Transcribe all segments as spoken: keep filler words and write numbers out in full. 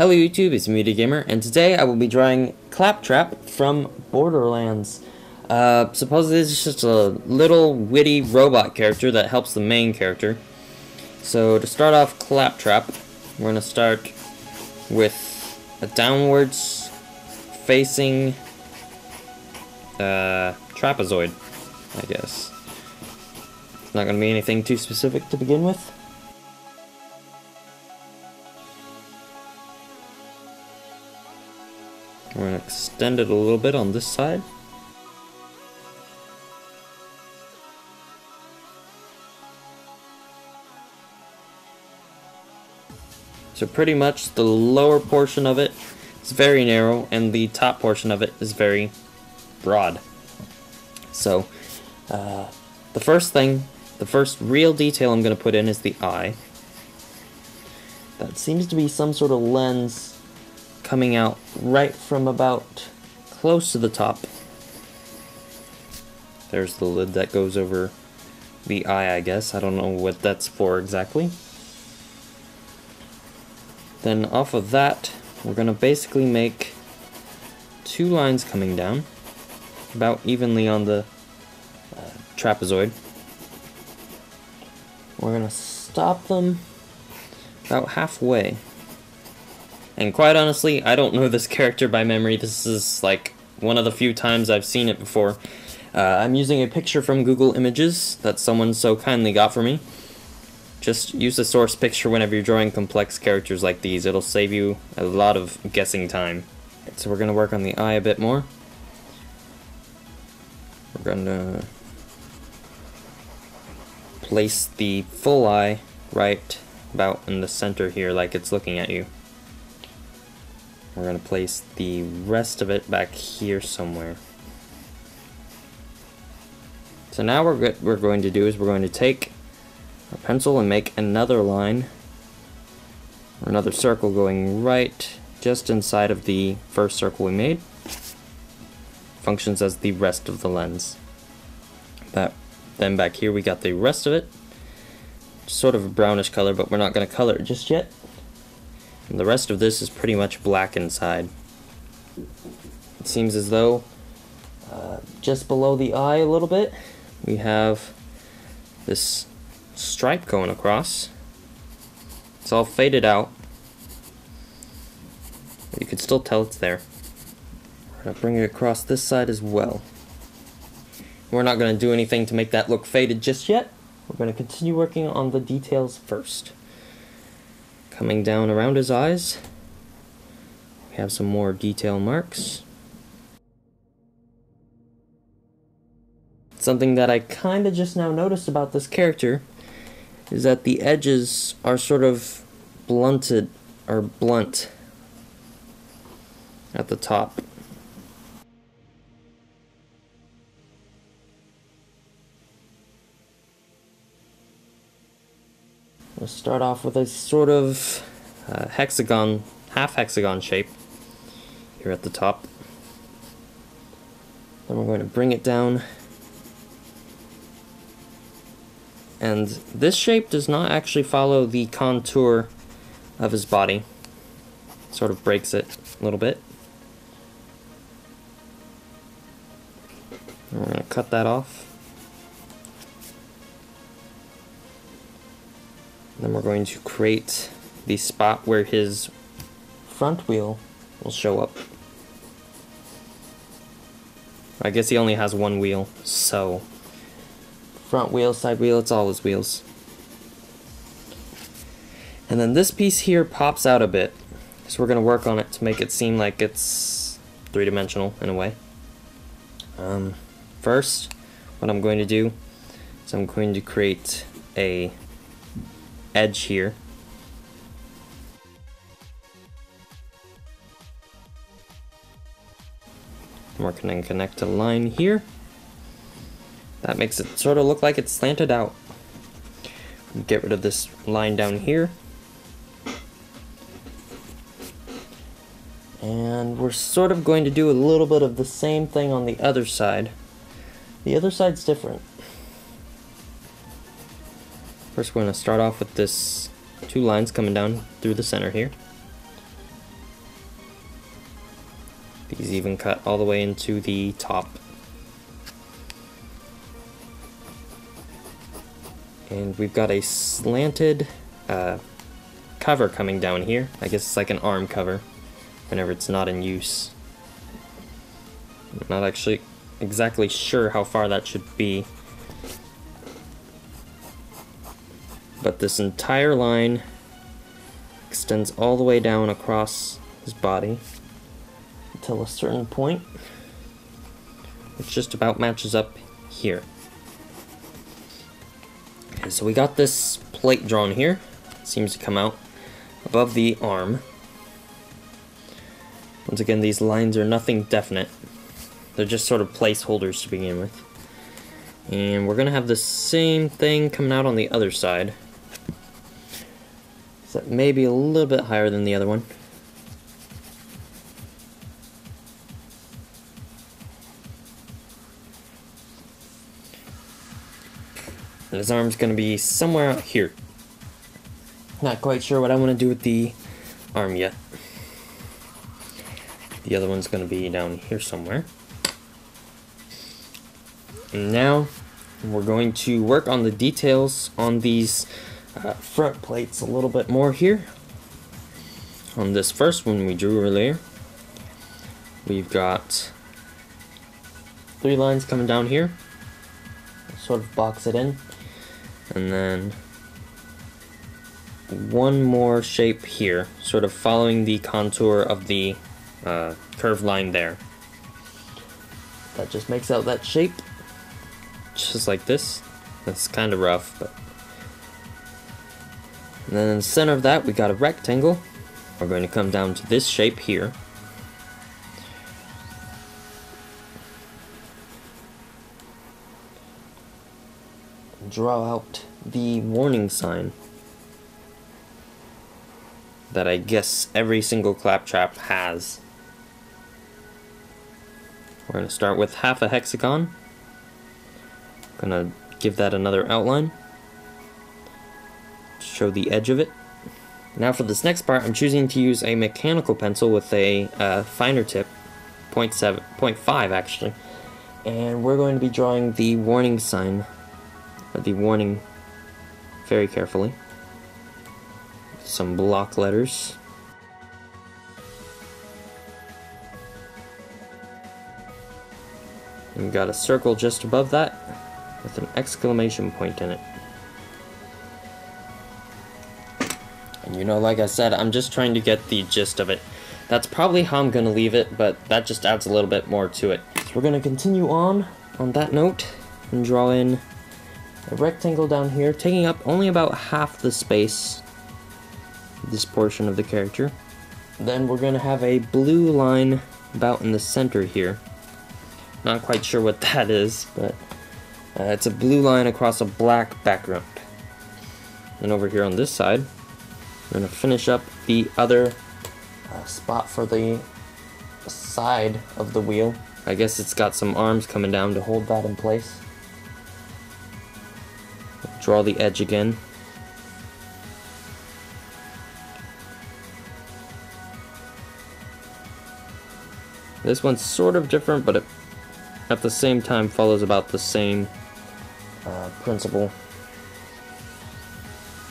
Hello YouTube, it's Media Gamer, and today I will be drawing Claptrap from Borderlands. Uh, supposedly this is just a little witty robot character that helps the main character. So to start off Claptrap, we're going to start with a downwards facing uh, trapezoid, I guess. It's not going to be anything too specific to begin with. We're going to extend it a little bit on this side. So pretty much the lower portion of it is very narrow and the top portion of it is very broad. So uh, the first thing, the first real detail I'm going to put in is the eye. That seems to be some sort of lens coming out right from about close to the top. There's the lid that goes over the eye, I guess. I don't know what that's for exactly. Then off of that, we're gonna basically make two lines coming down, about evenly on the uh, trapezoid. We're gonna stop them about halfway. And quite honestly, I don't know this character by memory. This is like one of the few times I've seen it before. Uh, I'm using a picture from Google Images that someone so kindly got for me. Just use the source picture whenever you're drawing complex characters like these. It'll save you a lot of guessing time. So we're going to work on the eye a bit more. We're going to place the full eye right about in the center here like it's looking at you. We're going to place the rest of it back here somewhere. So now we're what we're going to do is we're going to take our pencil and make another line, or another circle going right just inside of the first circle we made. Functions as the rest of the lens. That, then back here we got the rest of it. Sort of a brownish color, but we're not going to color it just yet. And the rest of this is pretty much black inside. It seems as though uh, just below the eye a little bit, we have this stripe going across. It's all faded out. You can still tell it's there. We're going to bring it across this side as well. We're not going to do anything to make that look faded just yet. We're going to continue working on the details first. Coming down around his eyes, we have some more detail marks. Something that I kind of just now noticed about this character is that the edges are sort of blunted or blunt at the top. We'll start off with a sort of uh, hexagon, half hexagon shape here at the top. Then we're going to bring it down. And this shape does not actually follow the contour of his body. Sort of breaks it a little bit. And we're going to cut that off. Then we're going to create the spot where his front wheel will show up. I guess he only has one wheel, so front wheel, side wheel, it's all his wheels. And then this piece here pops out a bit, so we're going to work on it to make it seem like it's three-dimensional in a way. Um, first, what I'm going to do is I'm going to create a edge here. And we're going to connect a line here. That makes it sort of look like it's slanted out. Get rid of this line down here. And we're sort of going to do a little bit of the same thing on the other side. The other side's different. First, we're going to start off with this two lines coming down through the center here. These even cut all the way into the top. And we've got a slanted uh, cover coming down here. I guess it's like an arm cover whenever it's not in use. I'm not actually exactly sure how far that should be. But this entire line extends all the way down across his body until a certain point, which just about matches up here. So we got this plate drawn here. It seems to come out above the arm. Once again, these lines are nothing definite. They're just sort of placeholders to begin with. And we're gonna have the same thing coming out on the other side. So that may be a little bit higher than the other one. And his arm's gonna be somewhere out here. Not quite sure what I want to do with the arm yet. The other one's gonna be down here somewhere. And now we're going to work on the details on these uh, front plates a little bit more here. On this first one we drew earlier, we've got three lines coming down here. Sort of box it in. And then one more shape here, sort of following the contour of the uh, curved line there. That just makes out that shape, just like this. That's kind of rough, but. And then in the center of that, we got a rectangle. We're going to come down to this shape here. Draw out the warning sign that I guess every single claptrap has. We're going to start with half a hexagon. I'm going to give that another outline to show the edge of it. Now for this next part, I'm choosing to use a mechanical pencil with a uh, finer tip, point seven, point five actually, and we're going to be drawing the warning sign, or the warning, very carefully. Some block letters. And we've got a circle just above that with an exclamation point in it. And you know, like I said, I'm just trying to get the gist of it. That's probably how I'm gonna leave it, but that just adds a little bit more to it. So we're gonna continue on on that note and draw in a rectangle down here, taking up only about half the space, this portion of the character. Then we're going to have a blue line about in the center here. Not quite sure what that is, but uh, it's a blue line across a black background. And over here on this side, we're going to finish up the other uh, spot for the side of the wheel. I guess it's got some arms coming down to hold that in place. Draw the edge again. This one's sort of different, but it at the same time follows about the same uh, principle.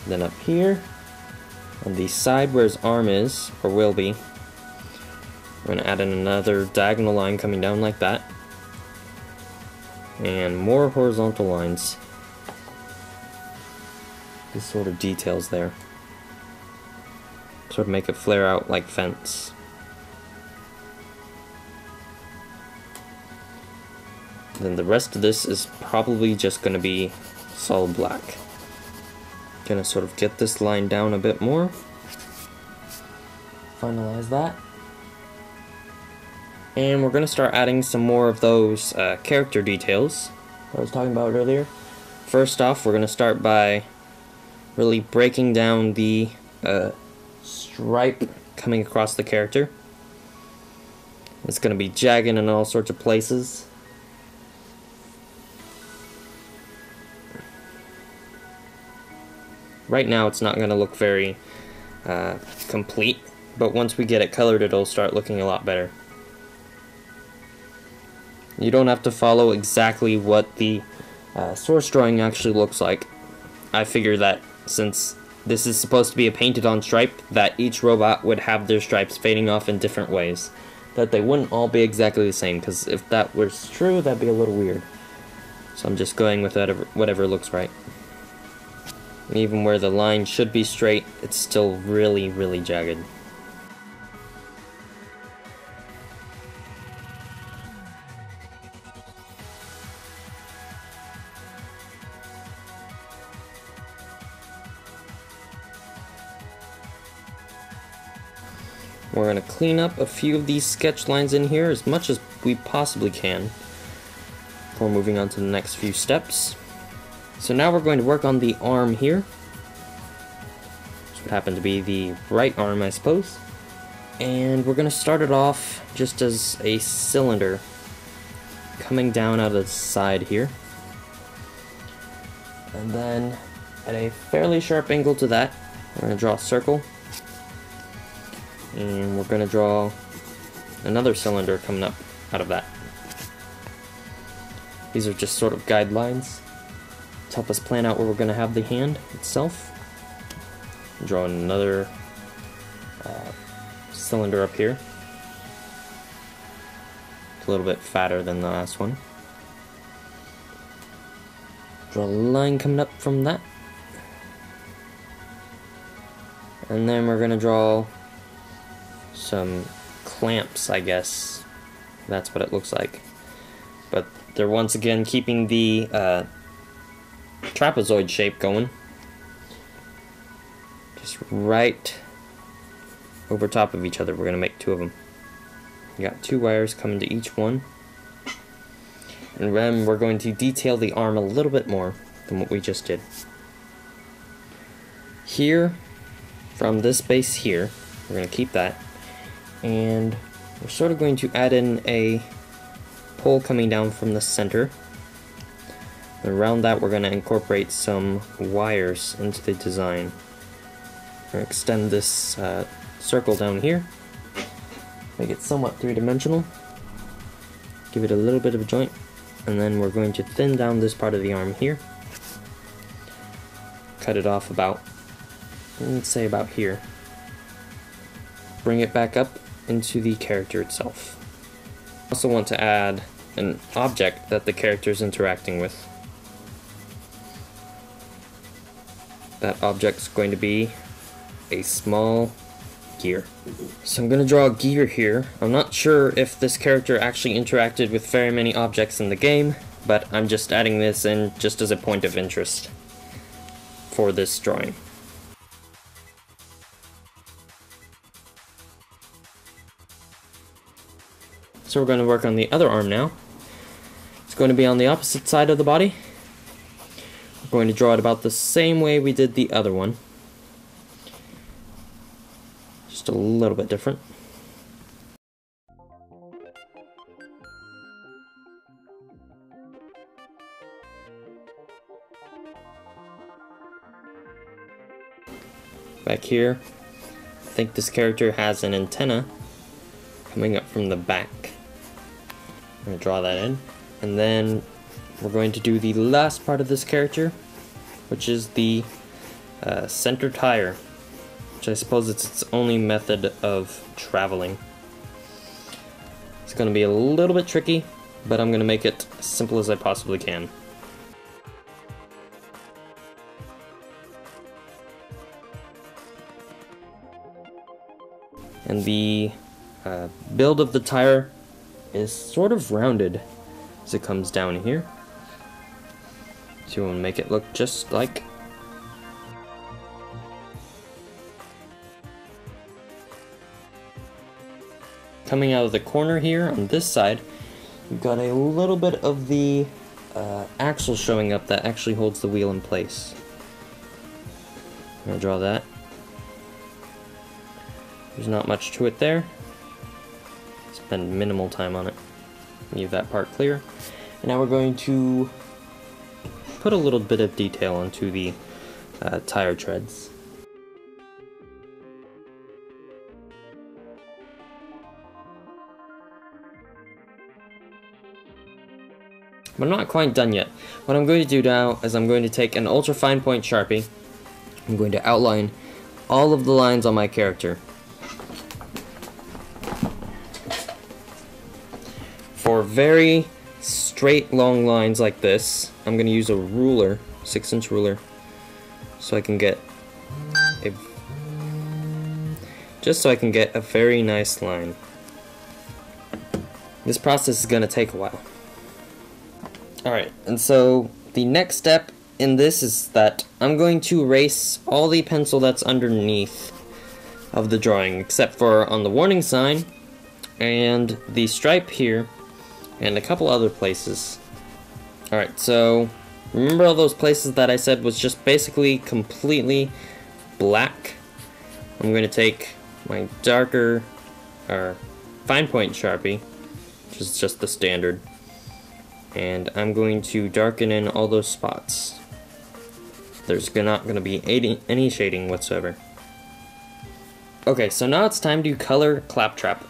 Then up here, on the side where his arm is, or will be, we're gonna add in another diagonal line coming down like that. And more horizontal lines. These sort of details there. Sort of make it flare out like fence. Then the rest of this is probably just going to be solid black. Gonna sort of get this line down a bit more. Finalize that. And we're gonna start adding some more of those uh, character details I was talking about earlier. First off, we're gonna start by really breaking down the uh, stripe coming across the character. It's going to be jagged in all sorts of places. Right now it's not going to look very uh, complete, but once we get it colored it'll start looking a lot better. You don't have to follow exactly what the uh, source drawing actually looks like. I figure that since this is supposed to be a painted on stripe, that each robot would have their stripes fading off in different ways. That they wouldn't all be exactly the same, because if that was true, that'd be a little weird. So I'm just going with whatever, whatever looks right. And even where the line should be straight, it's still really, really jagged. We're going to clean up a few of these sketch lines in here as much as we possibly can before moving on to the next few steps. So now we're going to work on the arm here. This would happen to be the right arm, I suppose. And we're going to start it off just as a cylinder coming down out of the side here. And then at a fairly sharp angle to that, we're going to draw a circle. And we're going to draw another cylinder coming up out of that. These are just sort of guidelines to help us plan out where we're going to have the hand itself. Draw another uh, cylinder up here. It's a little bit fatter than the last one. Draw a line coming up from that. And then we're going to draw some clamps, I guess. That's what it looks like. But they're once again keeping the uh, trapezoid shape going. Just right over top of each other. We're going to make two of them. You got two wires coming to each one. And then we're going to detail the arm a little bit more than what we just did. Here, from this base here, we're going to keep that. And we're sort of going to add in a pole coming down from the center. And around that we're going to incorporate some wires into the design. We're going to extend this uh, circle down here, make it somewhat three-dimensional, give it a little bit of a joint, and then we're going to thin down this part of the arm here. Cut it off about, let's say about here. Bring it back up into the character itself. I also want to add an object that the character is interacting with. That object's going to be a small gear. So I'm going to draw a gear here. I'm not sure if this character actually interacted with very many objects in the game, but I'm just adding this in just as a point of interest for this drawing. So we're going to work on the other arm now. It's going to be on the opposite side of the body. We're going to draw it about the same way we did the other one. Just a little bit different. Back here, I think this character has an antenna coming up from the back. I'm going to draw that in, and then we're going to do the last part of this character, which is the uh, center tire, which I suppose it's its only method of traveling. It's going to be a little bit tricky, but I'm going to make it as simple as I possibly can. And the uh, build of the tire is sort of rounded as it comes down here, so we'll make it look just like. Coming out of the corner here on this side, we've got a little bit of the uh, axle showing up that actually holds the wheel in place. I'm gonna draw that. There's not much to it there. Spend minimal time on it. Leave that part clear. And now we're going to put a little bit of detail into the uh, tire treads. But I'm not quite done yet. What I'm going to do now is I'm going to take an ultra fine point Sharpie. I'm going to outline all of the lines on my character. For very straight long lines like this, I'm going to use a ruler, six inch ruler, so I can get a, just so I can get a very nice line. This process is going to take a while. Alright, and so the next step in this is that I'm going to erase all the pencil that's underneath of the drawing, except for on the warning sign and the stripe here and a couple other places. Alright, so remember all those places that I said was just basically completely black? I'm going to take my darker, or fine point Sharpie, which is just the standard, and I'm going to darken in all those spots. There's not going to be any shading whatsoever. Okay, so now it's time to color Claptrap.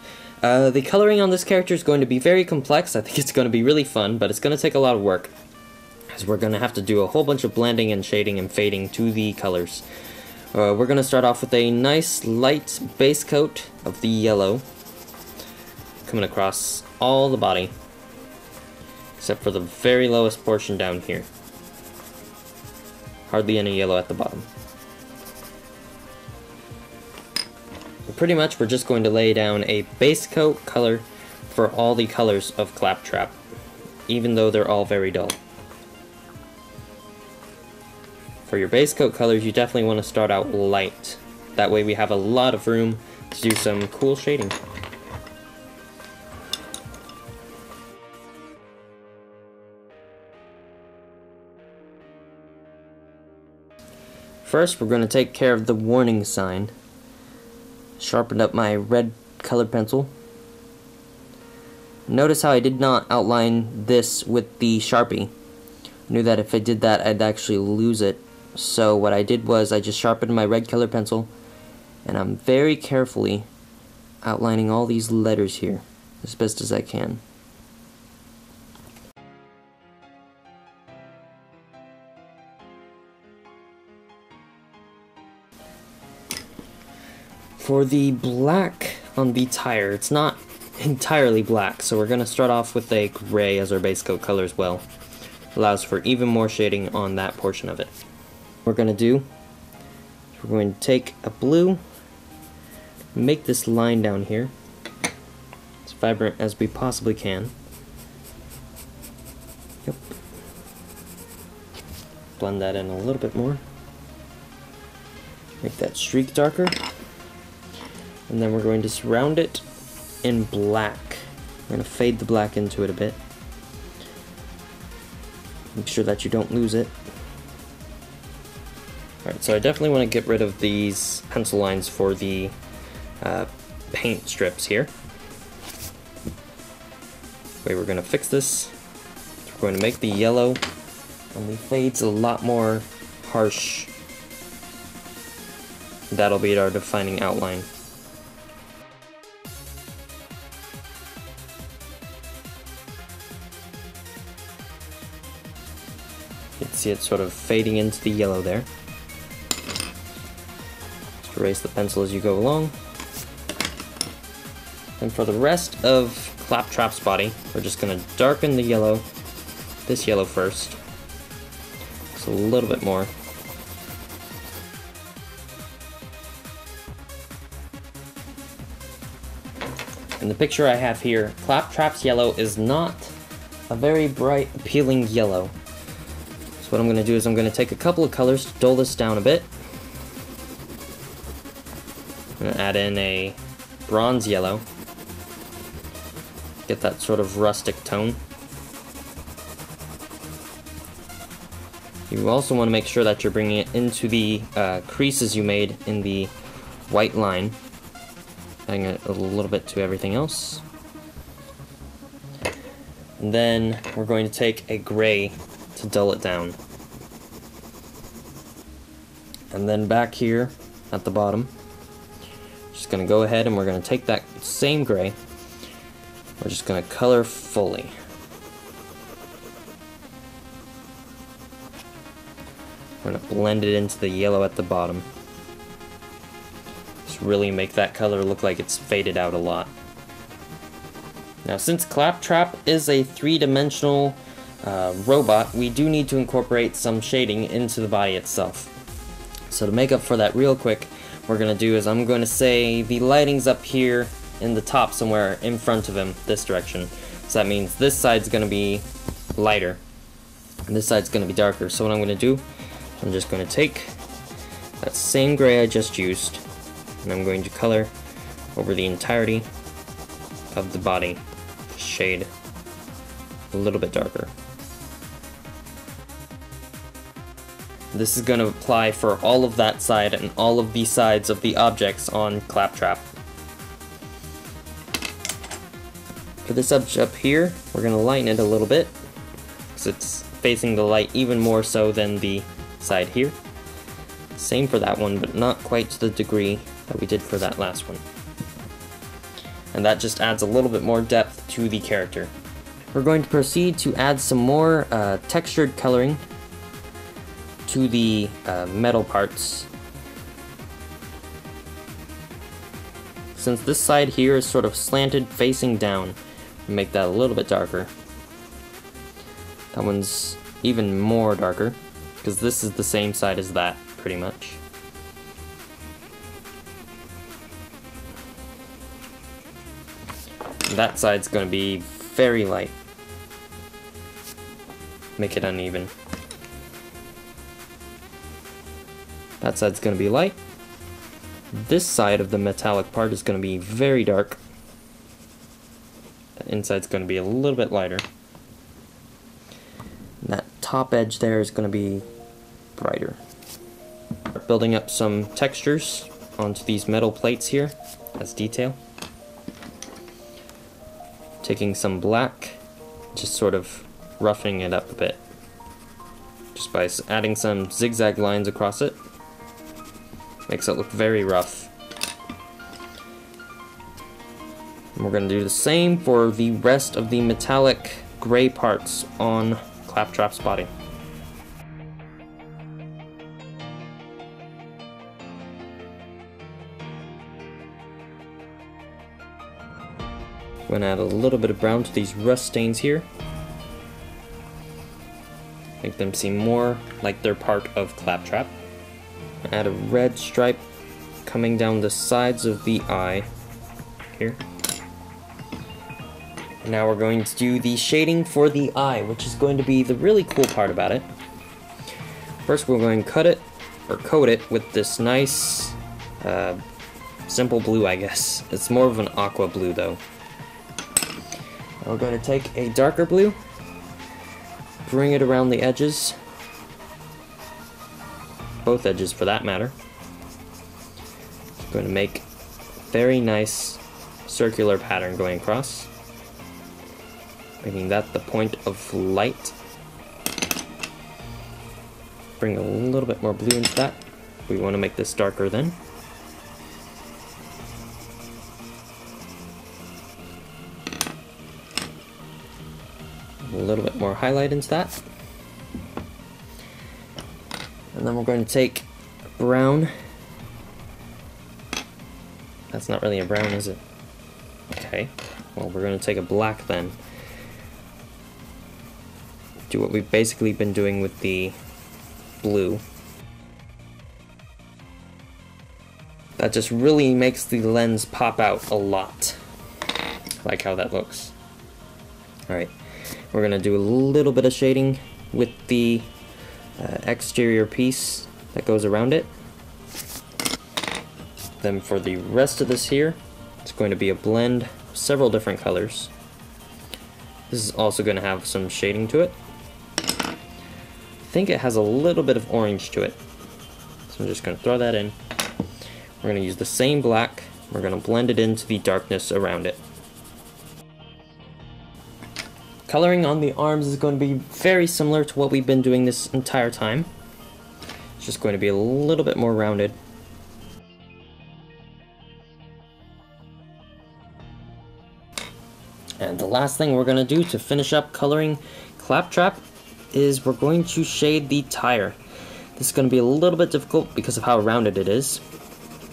Uh, the coloring on this character is going to be very complex. I think it's going to be really fun, but it's going to take a lot of work, because we're going to have to do a whole bunch of blending and shading and fading to the colors. Uh, we're going to start off with a nice light base coat of the yellow, coming across all the body, except for the very lowest portion down here. Hardly any yellow at the bottom. But pretty much we're just going to lay down a base coat color for all the colors of Claptrap, even though they're all very dull. For your base coat colors, you definitely want to start out light. That way we have a lot of room to do some cool shading. First, we're going to take care of the warning sign. Sharpen up my red colored pencil. Notice how I did not outline this with the Sharpie. I knew that if I did that, I'd actually lose it. So what I did was I just sharpened my red colored pencil, and I'm very carefully outlining all these letters here as best as I can. For the black on the tire, it's not entirely black, so we're going to start off with a gray as our base coat color as well. Allows for even more shading on that portion of it. What we're going to do, we're going to take a blue, make this line down here as vibrant as we possibly can. Yep. Blend that in a little bit more. Make that streak darker. And then we're going to surround it in black. We're going to fade the black into it a bit. Make sure that you don't lose it. Alright, so I definitely want to get rid of these pencil lines for the uh, paint strips here. The way we're going to fix this, we're going to make the yellow and the fades a lot more harsh. That'll be our defining outline. See it sort of fading into the yellow there. Just erase the pencil as you go along. And for the rest of Claptrap's body, we're just going to darken the yellow, this yellow first, just a little bit more. In the picture I have here, Claptrap's yellow is not a very bright, appealing yellow. What I'm going to do is I'm going to take a couple of colors to dull this down a bit. I'm going to add in a bronze yellow. Get that sort of rustic tone. You also want to make sure that you're bringing it into the uh, creases you made in the white line. Adding a, a little bit to everything else. And then we're going to take a gray to dull it down. And then back here at the bottom, just gonna go ahead and we're gonna take that same gray, we're just gonna color fully. I'm going to blend it into the yellow at the bottom. Just really make that color look like it's faded out a lot. Now, since Claptrap is a three-dimensional uh, robot, we do need to incorporate some shading into the body itself. So to make up for that real quick, we're going to do is I'm going to say the lighting's up here in the top somewhere in front of him, this direction. So that means this side's going to be lighter, and this side's going to be darker. So what I'm going to do, I'm just going to take that same gray I just used, and I'm going to color over the entirety of the body, shade a little bit darker. This is going to apply for all of that side and all of the sides of the objects on Claptrap. For this object up here, we're going to lighten it a little bit, because it's facing the light even more so than the side here. Same for that one, but not quite to the degree that we did for that last one. And that just adds a little bit more depth to the character. We're going to proceed to add some more uh, textured coloring to the uh, metal parts. Since this side here is sort of slanted facing down, make that a little bit darker. That one's even more darker, because this is the same side as that, pretty much. And that side's going to be very light. Make it uneven. That side's going to be light. This side of the metallic part is going to be very dark. The inside's going to be a little bit lighter. And that top edge there is going to be brighter. We're building up some textures onto these metal plates here as detail. Taking some black, just sort of roughing it up a bit. Just by adding some zigzag lines across it. Makes it look very rough. And we're going to do the same for the rest of the metallic gray parts on Claptrap's body. I'm going to add a little bit of brown to these rust stains here. Make them seem more like they're part of Claptrap. Add a red stripe coming down the sides of the eye here. Now we're going to do the shading for the eye, which is going to be the really cool part about it. First we're going to cut it, or coat it, with this nice uh, simple blue, I guess. It's more of an aqua blue though. Now we're going to take a darker blue, bring it around the edges, both edges for that matter. I'm going to make a very nice circular pattern going across, making that the point of light. Bring a little bit more blue into that. We want to make this darker then. A little bit more highlight into that. And then we're going to take brown. That's not really a brown, is it? Okay. Well, we're going to take a black then. Do what we've basically been doing with the blue. That just really makes the lens pop out a lot. I like how that looks. Alright. We're going to do a little bit of shading with the Uh, exterior piece that goes around it. Then for the rest of this here, it's going to be a blend of several different colors. This is also going to have some shading to it. I think it has a little bit of orange to it, so I'm just going to throw that in. We're going to use the same black, we're going to blend it into the darkness around it. Coloring on the arms is going to be very similar to what we've been doing this entire time. It's just going to be a little bit more rounded. And the last thing we're going to do to finish up coloring Claptrap is we're going to shade the tire. This is going to be a little bit difficult because of how rounded it is.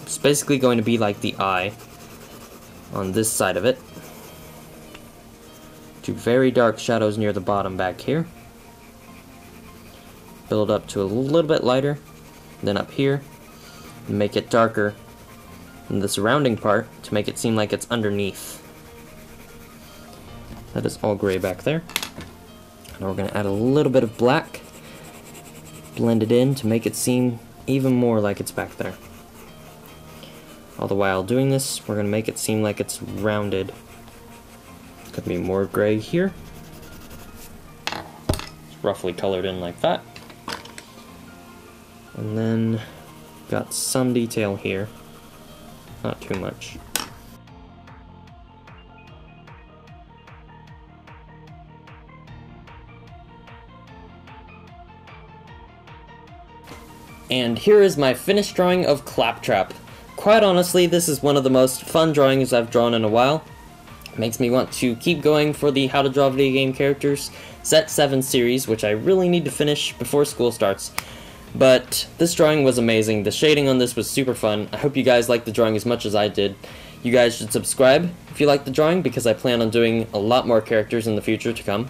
It's basically going to be like the eye on this side of it. Two very dark shadows near the bottom back here. Build up to a little bit lighter, then up here, and make it darker in the surrounding part to make it seem like it's underneath. That is all gray back there. Now we're going to add a little bit of black, blend it in to make it seem even more like it's back there. All the while doing this, we're going to make it seem like it's rounded. Could be more gray here. It's roughly colored in like that. And then got some detail here. Not too much. And here is my finished drawing of Claptrap. Quite honestly, this is one of the most fun drawings I've drawn in a while. It makes me want to keep going for the How to Draw Video Game Characters Set seven series, which I really need to finish before school starts. But this drawing was amazing. The shading on this was super fun. I hope you guys liked the drawing as much as I did. You guys should subscribe if you like the drawing, because I plan on doing a lot more characters in the future to come.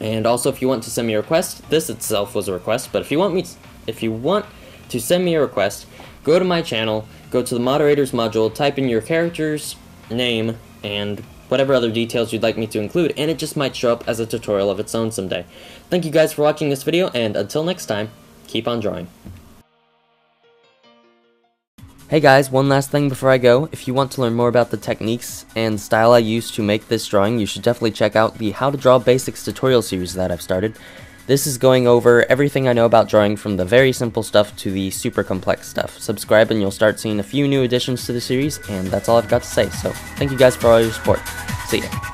And also, if you want to send me a request, this itself was a request, but if you want me to, if you want to send me a request, go to my channel, go to the moderators module, type in your character's name, and whatever other details you'd like me to include, and it just might show up as a tutorial of its own someday. Thank you guys for watching this video, and until next time, keep on drawing. Hey guys, one last thing before I go. If you want to learn more about the techniques and style I use to make this drawing, you should definitely check out the How to Draw Basics tutorial series that I've started. This is going over everything I know about drawing, from the very simple stuff to the super complex stuff. Subscribe and you'll start seeing a few new additions to the series, and that's all I've got to say. So, thank you guys for all your support. See ya.